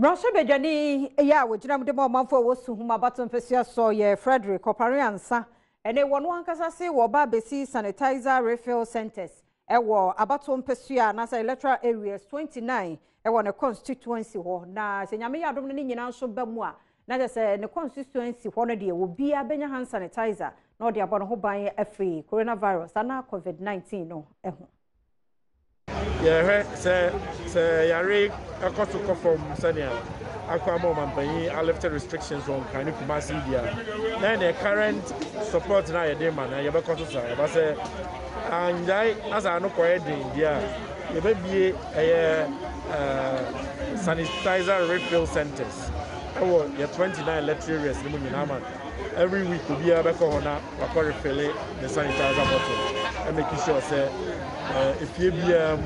Russia Bejani, yeah, which I'm the more for was to whom about some so yeah, Frederick or Pariansa, and a one Casasi or Babesi sanitizer refill centers. A war about some Pesia, Nasa electoral areas 29, a one a constituency war. Now, Senamia Dominion and Sobemua, Naja said the constituency one idea will be a Benjamin sanitizer, not the Abono by a free coronavirus, and now COVID-19. No, yeah, say, Yari, I got to come from Sania. I come home and pay. I lifted restrictions on Kanu Kumasi. Then the current support now, man, I ever got to say, but say, and I as I know, quite in India, you may be a sanitizer refill centers. I was your 29 lecturers every week to be able to refill the sanitizer bottle and make sure, say. If you be yet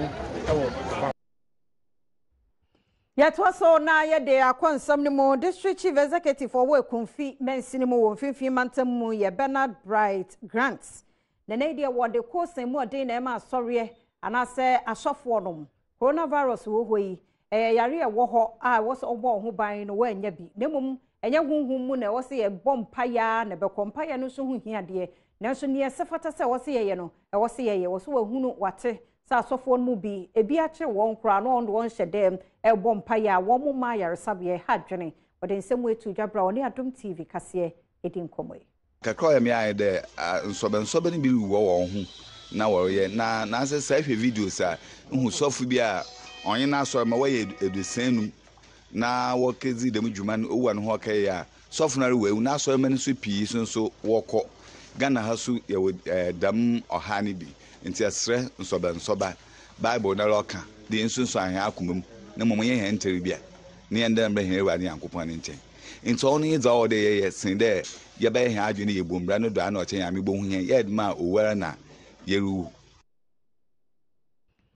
was so now they are more district chief executive for work confi men cinema 150 ye Bernard Bright Grants. The idea what the course and more day name sorry and I say a soft one coronavirus will we a yarea war I was a war who buying away and ye be mum and young woman was a bomb paya and a compire no soon here dear. Nanso near Sefatasa was here, you know, I was here, was who no water, Sasophone Mubi, a beacher, one crown, one shedem, a bomb pire, one more mire, Sabia, had journey, but in some way to Jabra near Dum TV, Cassia, it didn't come away. Kakoya me, I there, so many people were on who now, yeah, now, safe videos, sir, who Sophia, on your now, so I'm away the same. Now, what kids the Mujuman, oh, and Hokaya, softener way, now so many sweet peas and so walk up. Ghana has to dam or honey bee, and Tesra, and Soba, Bible, Naloka, the instance I have come, no more enter Bia, near them by here by the uncle Ponente. In Tony is all day, yes, and there, Yabe had you need a boom, Brano, Dano, Tammy Boom, yet ma, Uwerna, Yeru,